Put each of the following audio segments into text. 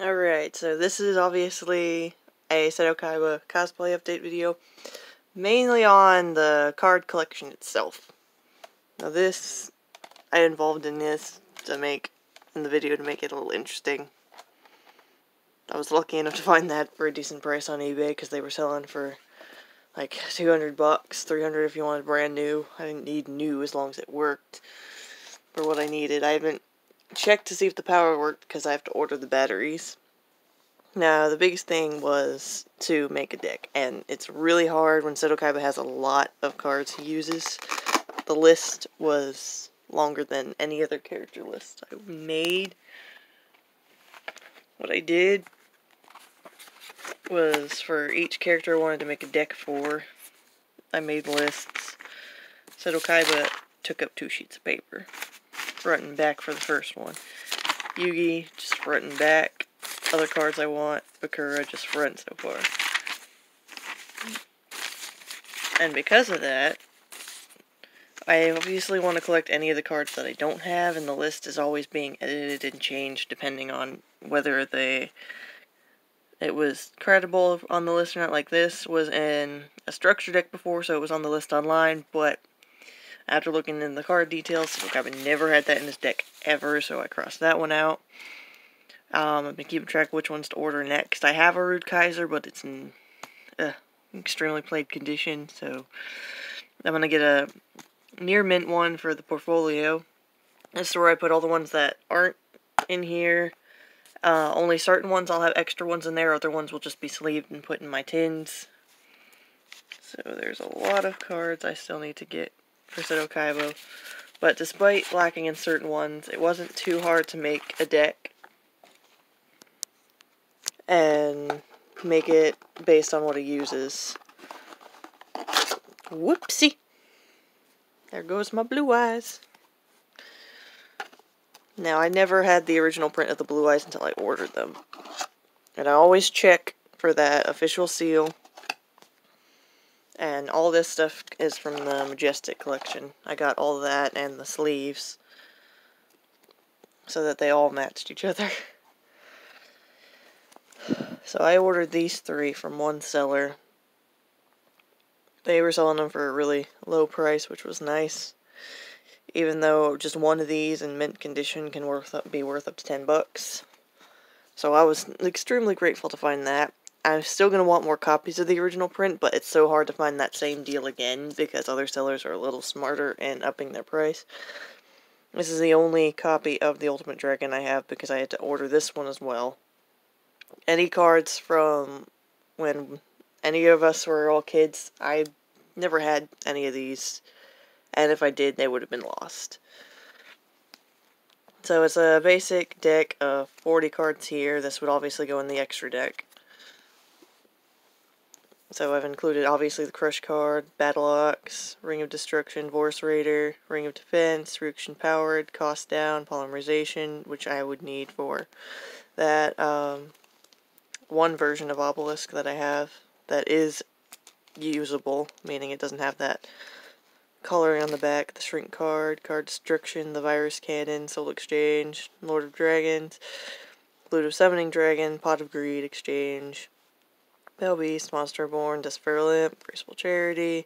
Alright, so this is obviously a Seto Kaiba cosplay update video, mainly on the card collection itself. Now this, I involved in this to make, in the video to make it a little interesting. I was lucky enough to find that for a decent price on eBay because they were selling for like 200 bucks, 300 if you wanted brand new. I didn't need new as long as it worked for what I needed. I haven't checked to see if the power worked because I have to order the batteries. Now, the biggest thing was to make a deck, and it's really hard when Seto Kaiba has a lot of cards he uses. The list was longer than any other character list I made. What I did was, for each character I wanted to make a deck for, I made lists. Seto Kaiba took up 2 sheets of paper, front and back for the first one. Yugi, just front and back. Other cards I want, Bakura, just front so far. And because of that, I obviously want to collect any of the cards that I don't have, and the list is always being edited and changed depending on whether it was credible on the list or not. Like this was in a structure deck before, so it was on the list online, but after looking in the card details, Seto Kaiba never had that in his deck ever, so I crossed that one out. I've been keeping track of which ones to order next. I have a Rude Kaiser, but it's in extremely played condition, so I'm going to get a near mint one for the portfolio. This is where I put all the ones that aren't in here. Only certain ones I'll have extra ones in there, other ones will just be sleeved and put in my tins. So there's a lot of cards I still need to get for Seto Kaiba. But despite lacking in certain ones, it wasn't too hard to make a deck and make it based on what he uses. Whoopsie! There goes my Blue Eyes. Now, I never had the original print of the Blue Eyes until I ordered them. And I always check for that official seal. And all this stuff is from the Majestic collection. I got all that and the sleeves, so that they all matched each other. So I ordered these 3 from one seller. They were selling them for a really low price, which was nice. Even though just one of these in mint condition can be worth up to $10. So I was extremely grateful to find that. I'm still going to want more copies of the original print, but it's so hard to find that same deal again because other sellers are a little smarter and upping their price. This is the only copy of the Ultimate Dragon I have because I had to order this one as well. Any cards from when any of us were all kids, I never had any of these. And if I did, they would have been lost. So it's a basic deck of 40 cards here. This would obviously go in the extra deck. So I've included, obviously, the Crush card, Battle Ox, Ring of Destruction, Vorce Raider, Ring of Defense, Ruction Powered, Cost Down, Polymerization, which I would need for that one version of Obelisk that I have that is usable, meaning it doesn't have that coloring on the back, the Shrink card, Card Destruction, the Virus Cannon, Soul Exchange, Lord of Dragons, Glute of Summoning Dragon, Pot of Greed Exchange, Hell Beast, Monsterborn, Desperlim, Graceful Charity,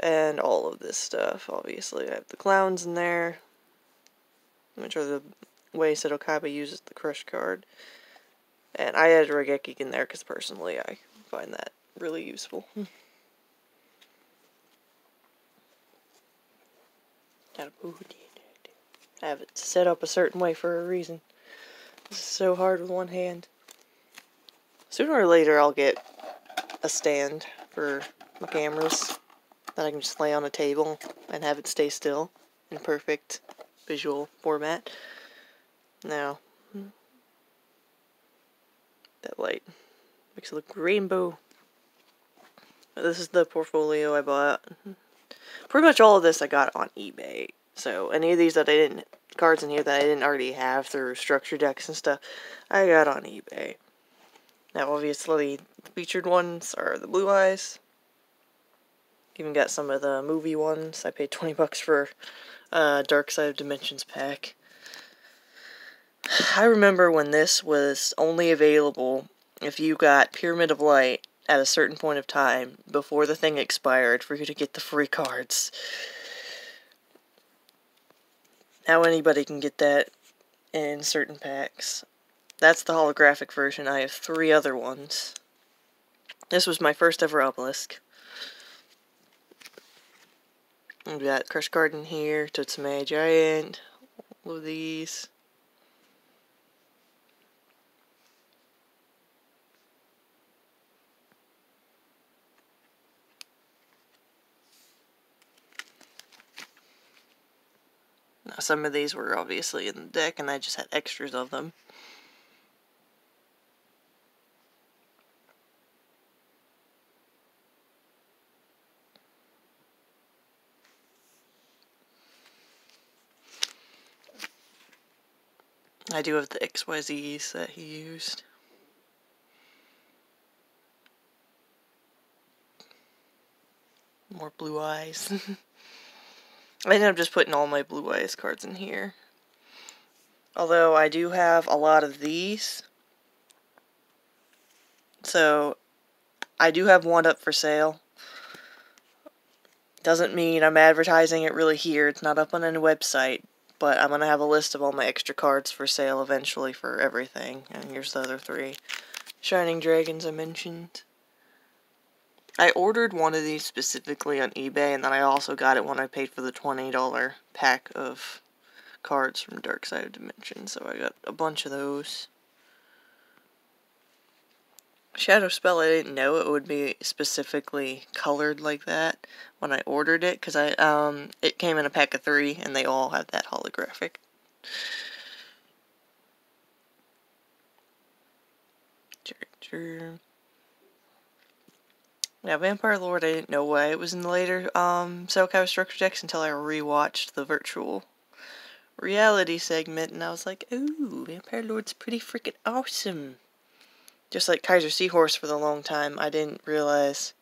and all of this stuff. Obviously, I have the clowns in there, which are the way Seto Kaiba uses the Crush card. And I added Raigeki in there because personally I find that really useful. I have it set up a certain way for a reason. This is so hard with one hand. Sooner or later I'll get a stand for my cameras that I can just lay on a table and have it stay still in perfect visual format. Now, that light makes it look rainbow. This is the portfolio I bought. Pretty much all of this I got on eBay. So any of these that cards in here that I didn't already have through structure decks and stuff, I got on eBay. Now, obviously, the featured ones are the Blue Eyes. Even got some of the movie ones. I paid $20 for Dark Side of Dimensions pack. I remember when this was only available if you got Pyramid of Light at a certain point of time before the thing expired for you to get the free cards. Now anybody can get that in certain packs. That's the holographic version. I have 3 other ones. This was my first ever Obelisk. We've got Crushed Garden here, Totsume Giant, all of these. Now, some of these were obviously in the deck, and I just had extras of them. I do have the XYZs that he used. More Blue Eyes. I ended up just putting all my Blue Eyes cards in here. Although I do have a lot of these. So I do have one up for sale. Doesn't mean I'm advertising it really here. It's not up on any website. But I'm going to have a list of all my extra cards for sale eventually for everything. And here's the other 3 Shining Dragons I mentioned. I ordered one of these specifically on eBay, and then I also got it when I paid for the $20 pack of cards from Dark Side of Dimensions. So I got a bunch of those. Shadow Spell, I didn't know it would be specifically colored like that when I ordered it, because I it came in a pack of 3, and they all have that holographic. Now, Vampire Lord, I didn't know why it was in the later Seto Kaiba structure decks until I rewatched the virtual reality segment, and I was like, ooh, Vampire Lord's pretty freaking awesome. Just like Kaiser Seahorse for the long time, I didn't realize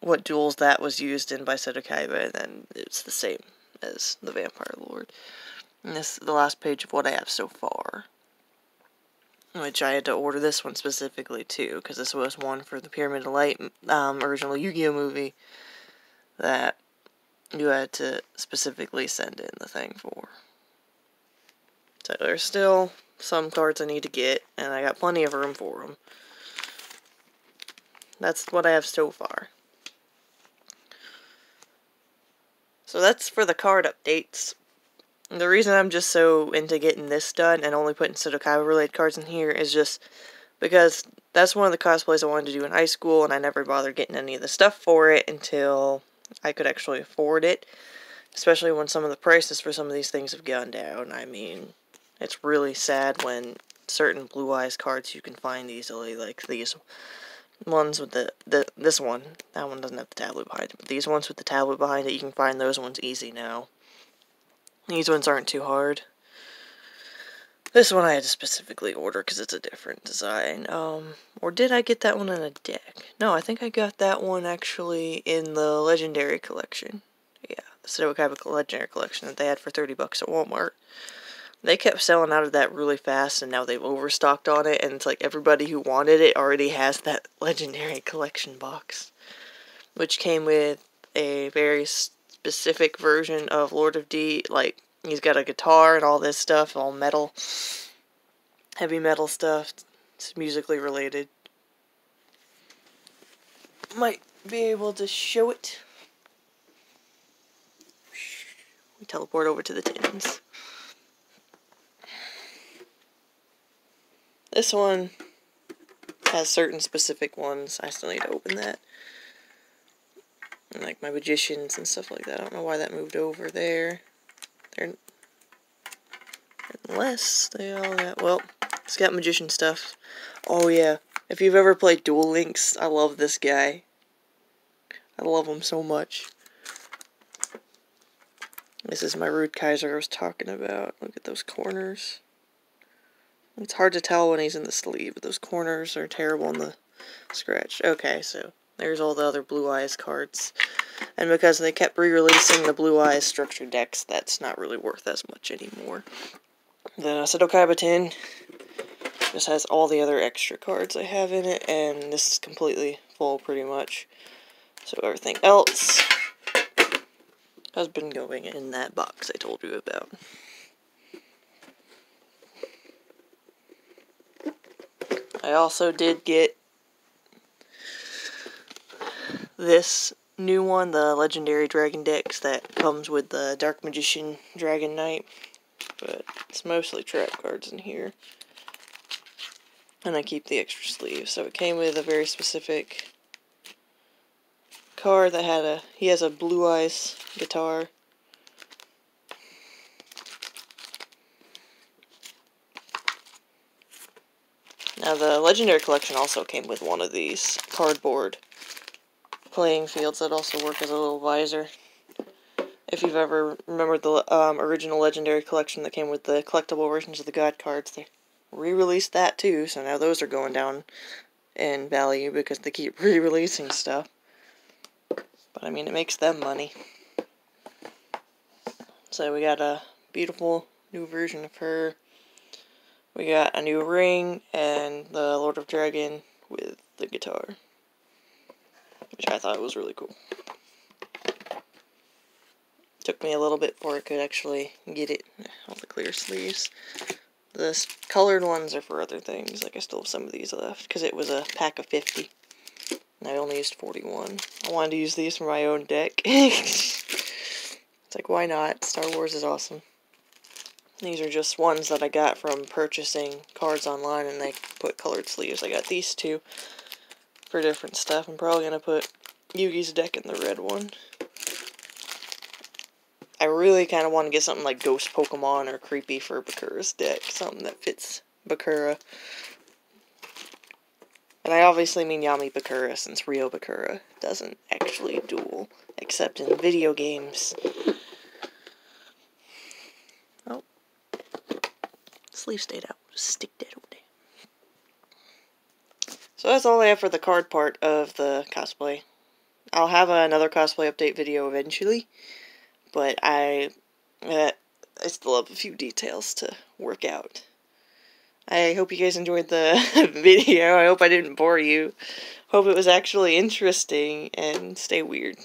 what duels that was used in by Seto Kaiba, and then it's the same as the Vampire Lord. And this is the last page of what I have so far. Which I had to order this one specifically, too, because this was one for the Pyramid of Light original Yu-Gi-Oh! Movie that you had to specifically send in the thing for. So there's still some cards I need to get, and I got plenty of room for them. That's what I have so far. So that's for the card updates. The reason I'm just so into getting this done and only putting Seto Kaiba related cards in here is just because that's one of the cosplays I wanted to do in high school, and I never bothered getting any of the stuff for it until I could actually afford it. Especially when some of the prices for some of these things have gone down. I mean, it's really sad when certain Blue Eyes cards you can find easily, like these ones with this one. That one doesn't have the tablet behind it, but these ones with the tablet behind it, you can find those ones easy now. These ones aren't too hard. This one I had to specifically order because it's a different design. Or did I get that one in a deck? No, I think I got that one actually in the Legendary Collection. Yeah, the Seto Kaiba Legendary Collection that they had for $30 at Walmart. They kept selling out of that really fast, and now they've overstocked on it, and it's like everybody who wanted it already has that Legendary Collection box, which came with a very specific version of Lord of D. Like, he's got a guitar and all this stuff, all metal, heavy metal stuff. It's musically related. Might be able to show it. We teleport over to the tins. This one has certain specific ones. I still need to open that. And like my magicians and stuff like that. I don't know why that moved over there. Unless they all got... Well, it's got magician stuff. Oh yeah. If you've ever played Duel Links, I love this guy. I love him so much. This is my Rude Kaiser I was talking about. Look at those corners. It's hard to tell when he's in the sleeve, but those corners are terrible in the scratch. Okay, so there's all the other Blue Eyes cards. And because they kept re-releasing the Blue Eyes structure decks, that's not really worth as much anymore. Then Seto Kaiba 10. This has all the other extra cards I have in it, and this is completely full pretty much. So everything else has been going in that box I told you about. I also did get this new one, the Legendary Dragon decks that comes with the Dark Magician Dragon Knight. But it's mostly trap cards in here. And I keep the extra sleeve. So it came with a very specific card that had a... He has a Blue Eyes guitar. Now the Legendary Collection also came with one of these cardboard playing fields that also work as a little visor. If you've ever remembered the original Legendary Collection that came with the collectible versions of the God cards, they re-released that too, so now those are going down in value because they keep re-releasing stuff. But I mean, it makes them money. So we got a beautiful new version of her. We got a new ring and the Lord of Dragon with the guitar, which I thought was really cool. Took me a little bit before I could actually get it, all the clear sleeves. The colored ones are for other things, like I still have some of these left, because it was a pack of 50, and I only used 41. I wanted to use these for my own deck. It's like, why not? Star Wars is awesome. These are just ones that I got from purchasing cards online, and they put colored sleeves. I got these two for different stuff. I'm probably going to put Yugi's deck in the red one. I really kind of want to get something like Ghost Pokemon or Creepy for Bakura's deck. Something that fits Bakura. And I obviously mean Yami Bakura, since Ryo Bakura doesn't actually duel, except in video games. Oh. Sleeve stayed out. Just stick that away. So that's all I have for the card part of the cosplay. I'll have another cosplay update video eventually. But I still have a few details to work out. I hope you guys enjoyed the video. I hope I didn't bore you. Hope it was actually interesting, and stay weird.